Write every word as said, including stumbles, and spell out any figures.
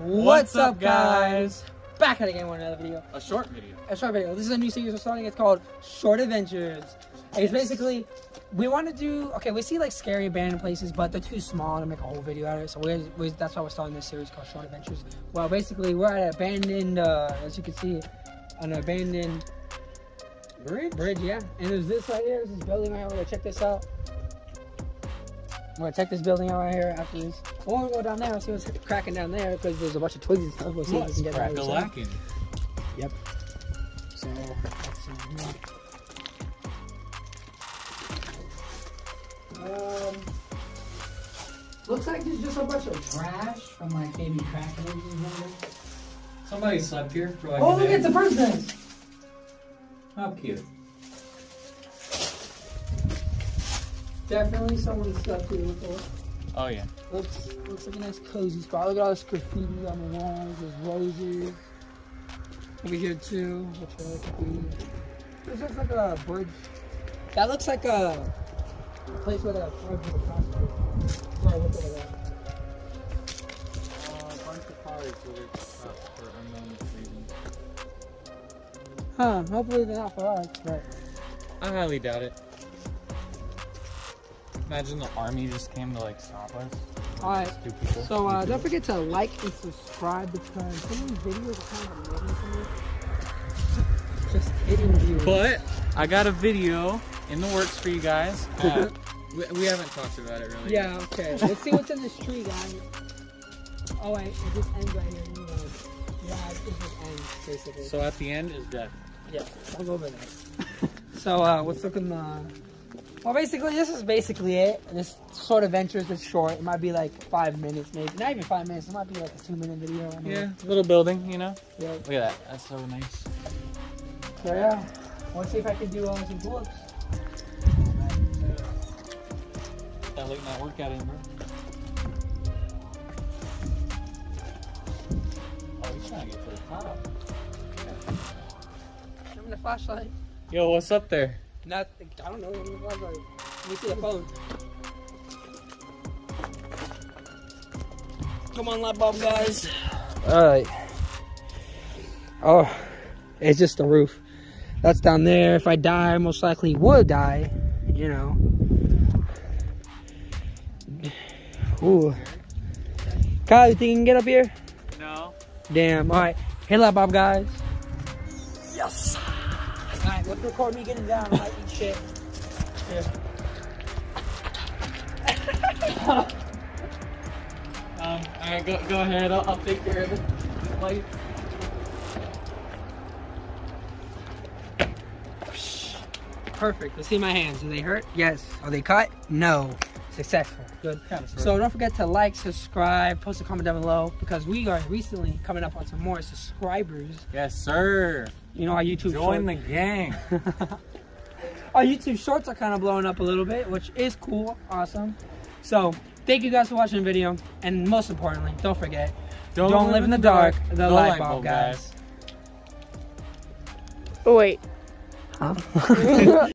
What's up, guys? Back at it again with another video. A short video. A short video. This is a new series we're starting. It's called Short Adventures. It's basically, we want to do, okay, we see like scary abandoned places, but they're too small to make a whole video out of it. So we're, we're, that's why we're starting this series called Short Adventures. Well, basically, we're at an abandoned, uh, as you can see, an abandoned bridge. Bridge, yeah. And there's this right here. There's this building right here. We're going to check this out. I'm gonna check this building out right here after this. I wanna go down there and see what's cracking down there because there's a bunch of twigs and stuff. We'll see if we can get that crackalacking. Yep. So, let's see. Um, looks like there's just a bunch of trash from like maybe cracking or something. Somebody slept here for like oh, a look, day. It's a person! How cute. Definitely someone slept here before. Oh yeah. Looks looks like a nice cozy spot. Look at all this graffiti on the walls. There's roses. Over here too. This looks like a bridge. That looks like a place where that bridge would cross. Sorry, look over there. Uh, a bunch of cars where they're stopped for unknown reasons. Huh? Hopefully they're not for us, but I highly doubt it. Imagine the army just came to like stop us. Alright, so uh, don't forget to like and subscribe because some of these videos are kind of amazing for me. Just hitting viewers. But I got a video in the works for you guys. Uh, we, we haven't talked about it really. Yeah, okay. Let's see what's in this tree, guys. Oh wait, it just ends right here. Yeah, it just ends basically. So at the end is death. Yeah, I'll go over there. So uh, let's look in the... Well, basically, this is basically it. This short adventures is short. It might be like five minutes, maybe. Not even five minutes. It might be like a two-minute video. I mean. Yeah, little building, you know? Yeah. Look at that. That's so nice. So, yeah. Let's see if I can do all some pull-ups. That looked not workout in, bro. Oh, he's trying to get to the top. Yeah. Give me the flashlight. Yo, what's up there? Not, I don't know. Let me see the phone. Come on, light bulb, guys. All right. Oh, it's just the roof. That's down there. If I die, I most likely would die. You know. Ooh. Kyle, you think you can get up here? No. Damn. All right. Hey, light bulb, guys. Yes. Alright, let's record me getting down. I might eat shit. Here. um, Alright, go, go ahead. I'll, I'll take care of it. This light. Perfect. Let's see my hands. Do they hurt? Yes. Are they cut? No. Successful. Good. Yeah, so don't forget to like, subscribe, post a comment down below because we are recently coming up on some more subscribers. Yes, sir. You know, our YouTube Join shorts. Join the gang. Our YouTube shorts are kind of blowing up a little bit, which is cool. Awesome. So, thank you guys for watching the video. And most importantly, don't forget, don't, don't live in the dark, dark the, the light, light bulb, bulb guys. guys. Oh, wait. Huh?